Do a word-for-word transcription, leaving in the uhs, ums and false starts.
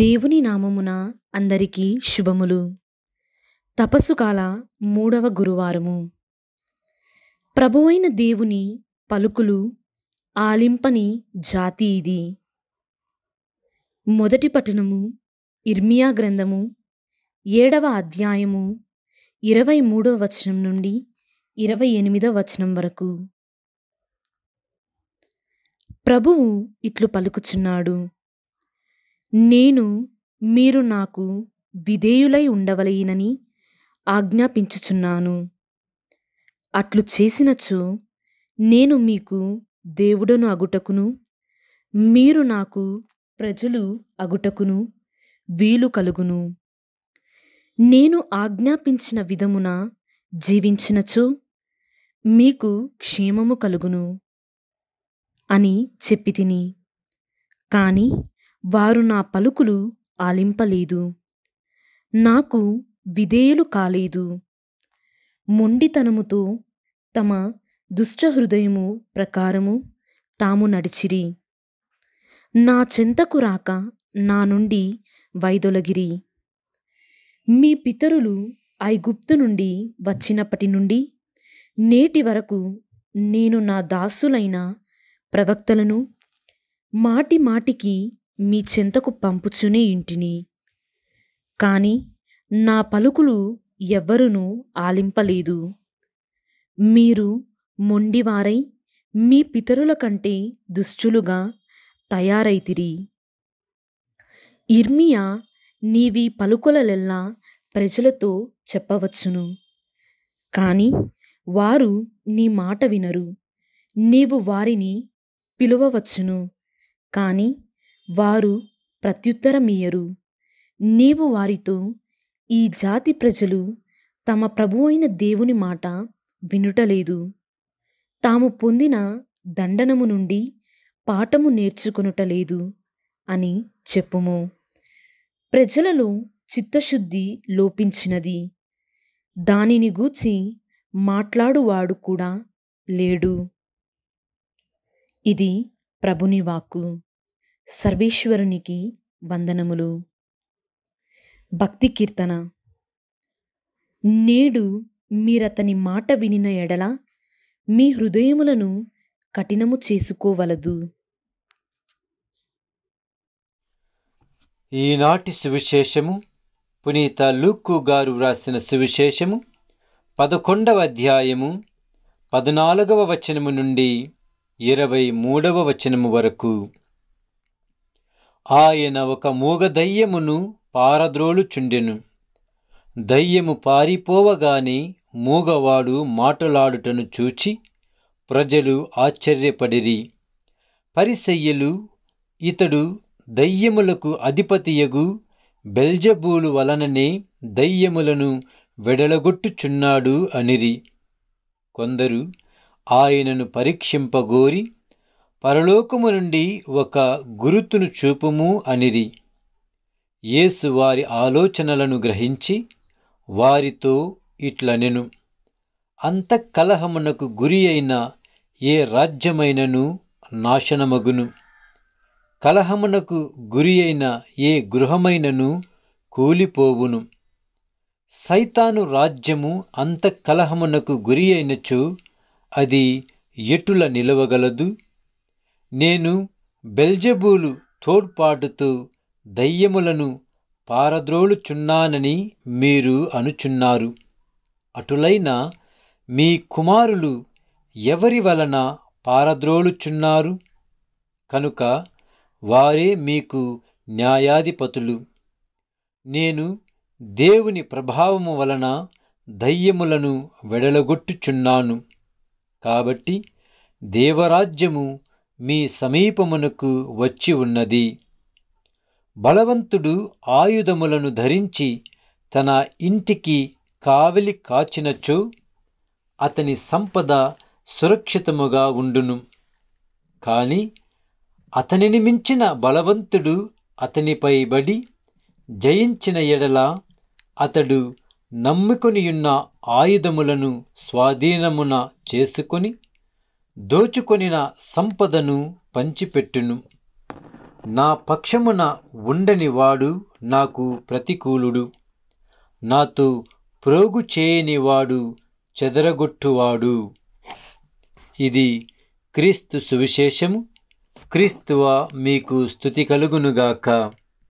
దేవుని నామమున అందరికీ శుభములు. తపస్సుకాల మూడవ గురువారము. ప్రభువైన దేవుని పలుకులు ఆలింపని జాతి ఇది. మొదటి పఠనము ఇర్మియా గ్రంథము ఏడవ అధ్యాయము ఇరవై మూడవ వచనం నుండి ఇరవై ఎనిమిదవ వచనం వరకు. ప్రభువు ఇట్లు పలుకుచున్నాడు: నేను మీరు నాకు విధేయులై ఉండవలయనని ఆజ్ఞాపించుచున్నాను. అట్లు చేసినచో నేను మీకు దేవుడను అగుటకును మీరు నాకు ప్రజలు అగుటకును వీలు కలుగును. నేను ఆజ్ఞాపించిన విధమున జీవించినచో మీకు క్షేమము కలుగును అని చెప్పి తిని, కాని వారు నా పలుకులు ఆలింపలేదు, నాకు విధేయులు కాలేదు. మొండితనముతో తమ దుష్టహృదయము ప్రకారము తాము నడిచిరి. నా చెంతకు రాక నా నుండి వైదొలగిరి. మీ పితరులు ఐగుప్తు నుండి వచ్చినప్పటి నుండి నేటి వరకు నేను నా దాసులైన ప్రవక్తలను మాటి మాటికి మీ చెంతకు పంపుచునే ఇంటిని, కాని నా పలుకులు ఎవ్వరునూ ఆలింపలేదు. మీరు మొండివారై మీ పితరుల కంటే దుష్టులుగా తయారైతిరి. ఇర్మియా నీవి పలుకులలెల్లా ప్రజలతో చెప్పవచ్చును, కాని వారు నీ మాట వినరు. నీవు వారిని పిలువవచ్చును, కాని వారు ప్రత్యుత్తరమియ్యరు. నీవు వారితో, ఈ జాతి ప్రజలు తమ ప్రభువైన దేవుని మాట వినుటలేదు, తాము పొందిన దండనము నుండి పాఠము నేర్చుకొనుటలేదు అని చెప్పుము. ప్రజలలో చిత్తశుద్ధి లోపించినది, దానిని గూర్చి మాట్లాడువాడు కూడా లేడు. ఇది ప్రభుని వాక్కు. సర్వేశ్వరునికి వందనములు. భక్తి కీర్తన. నేడు మీరతని మాట వినిన ఎడల మీ హృదయములను కఠినము చేసుకోవలదు. ఈనాటి సువిశేషము పునీత లూకు గారు వ్రాసిన సువిశేషము పదకొండవ అధ్యాయము పద్నాలుగవ వచనము నుండి ఇరవై మూడవ వచనము వరకు. ఆయన ఒక మూగ దయ్యమును పారద్రోలుచుండెను. దయ్యము పారిపోవగానే మూగవాడు మాటలాడుటను చూచి ప్రజలు ఆశ్చర్యపడిరి. పరిసయ్యులు, ఇతడు దయ్యములకు అధిపతియగు బెల్జబూలు వలననే దయ్యములను వెడలగొట్టుచున్నాడు అనిరి. కొందరు ఆయనను పరీక్షింపగోరి, పరలోకము నుండి ఒక గురుతును చూపుము అనిరి. యేసు వారి ఆలోచనలను గ్రహించి వారితో ఇట్లనెను: అంతఃకలహమునకు గురి అయిన ఏ రాజ్యమైనను నాశనమగును, కలహమునకు గురి అయిన ఏ గృహమైనను కూలిపోవును. సైతాను రాజ్యము అంతఃకలహమునకు గురి అయినచో అది ఎటుల నిలవగలదు? నేను బెల్జబూలు తోడ్పాటుతో దయ్యములను పారద్రోలుచున్నానని మీరు అనుచున్నారు. అటులైన మీ కుమారులు ఎవరి వలన పారద్రోలుచున్నారు? కనుక వారే మీకు న్యాయాధిపతులు. నేను దేవుని ప్రభావము వలన దయ్యములను వెడలగొట్టుచున్నాను. కాబట్టి దేవరాజ్యము మీ సమీపమునకు వచ్చి ఉన్నది. బలవంతుడు ఆయుధములను ధరించి తన ఇంటికి కావలి కాచినచో అతని సంపద సురక్షితముగా ఉండును. కాని అతనిని మించిన బలవంతుడు అతనిపై బడి జయించిన ఎడల అతడు నమ్ముకొనియున్న ఆయుధములను స్వాధీనమున చేసుకొని దోచుకొనిన సంపదను పంచిపెట్టును. నా పక్షమున ఉండనివాడు నాకు ప్రతికూలుడు, నాతో ప్రోగు చేయనివాడు చెదరగొట్టువాడు. ఇది క్రీస్తు సువిశేషము. క్రీస్తువా మీకు స్తుతి కలుగునుగాక.